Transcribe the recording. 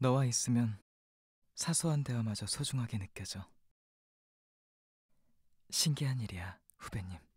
너와 있으면 사소한 대화마저 소중하게 느껴져. 신기한 일이야, 후배님.